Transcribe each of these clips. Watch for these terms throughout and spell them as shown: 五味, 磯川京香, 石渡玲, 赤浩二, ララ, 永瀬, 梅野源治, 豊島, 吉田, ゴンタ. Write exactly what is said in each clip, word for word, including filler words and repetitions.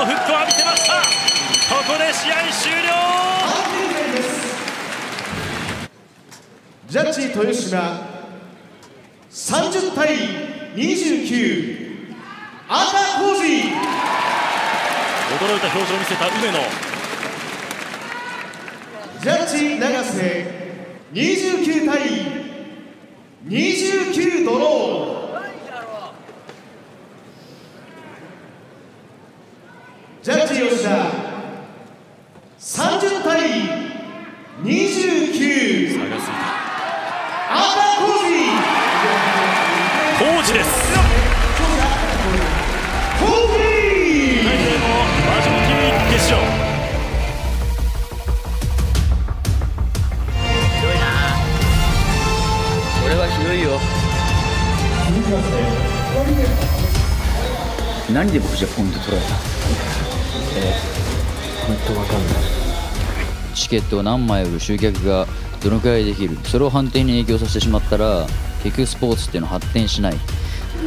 のフックを浴びせました。ここで試合終了。ジャッジ豊島さんじゅうたいにじゅうきゅう、赤浩二。驚いた表情を見せた梅野。ジャッジ永瀬にじゅうきゅうたいにじゅうきゅうドロー。ジャッジ吉田さんじゅうたいにじゅうきゅう、差がついた。赤浩二、浩二です。浩二大勢もバージョンキュー決勝。ひどいな、これはひどいよ。何で僕じゃポイント取られた。本当わかんない。チケットを何枚売る、集客がどのくらいできる、それを判定に影響させてしまったら結局スポーツっていうのは発展しない。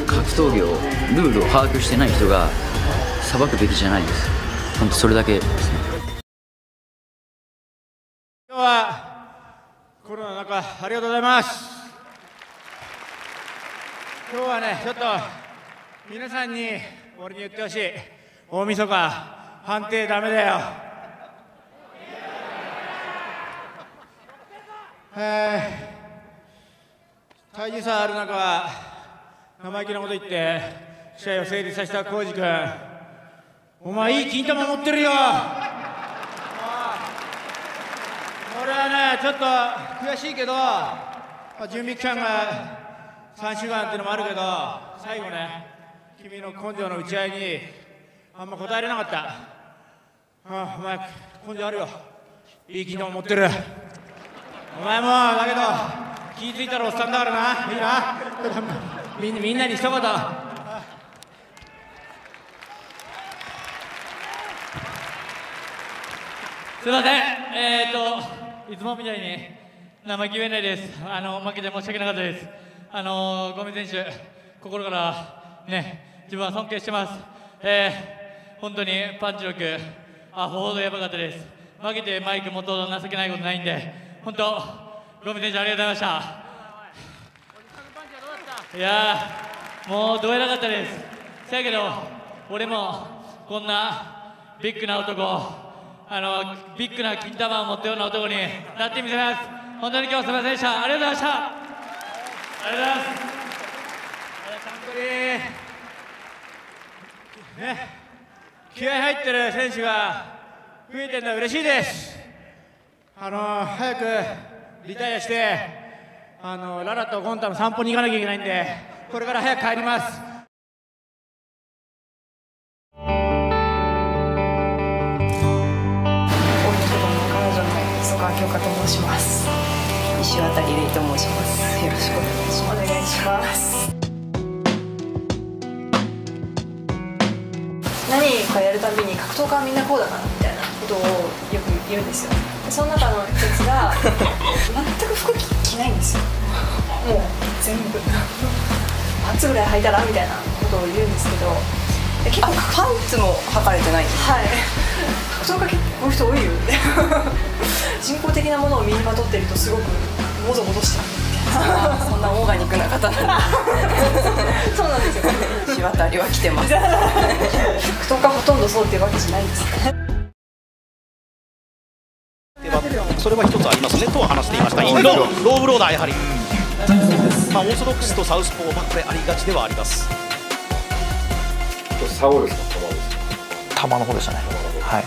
格闘技をルールを把握してない人が裁くべきじゃないです。本当それだけですね。今日はコロナの中ありがとうございます。今日はね、ちょっと皆さんに俺に言ってほしい。大晦日判定ダメだよ。えー、体重差ある中は生意気なこと言って試合を成立させた浩二君、お前いい金玉持ってるよ。俺はねちょっと悔しいけど、まあ、準備期間がさんしゅうかんっていうのもあるけど、最後ね君の根性の打ち合いにあんま答えれなかった。ああ、お前根性あるよ、いい金玉持ってる。お前もだけど気付いたらおっさんだからな。いいな、みんな、みんなに一言。すいません、えー、っといつもみたいに生意気言えないです。あの負けて申し訳なかったです。あの五味選手、心からね自分は尊敬してます。えー、本当にパンチ力アホほどやばかったです。負けてマイク元々情けないことないんで、本当五味選手ありがとうございました。いやーもうどえなかったです。せやけど俺もこんなビッグな男、あのビッグな金玉を持ったような男になってみせます。本当に今日すみませんでした。ありがとうございました。ありがとうございます。ね、気合入ってる選手が増えてるのは嬉しいです。あのー、早くリタイアしてあのー、ララとゴンタの散歩に行かなきゃいけないんで、これから早く帰ります。大きい子供の彼女の磯川京香と申します。石渡玲と申します。よろしくお願いします。お願いします。何かやるたびに格闘家はみんなこうだからみたいなことをよく言うんですよ。その中の一つが全く服着ないんですよ。もう全部パンツぐらい履いたらみたいなことを言うんですけど、結構パンツも履かれてない。はい格闘家結構こういう人多いよ人工的なものを身にまとってるとすごくもぞもぞしてるそんなオーガニックな方なんでそうなんですよ石渡りは来てます格闘家ほとんどそうっていうわけじゃないんですね。それは一つありますねと話していました。インロー、ローブローだ。やはりまあオーソドックスとサウスポーバックでありがちではあります。サウルスの球です。球の方でしたね。はい。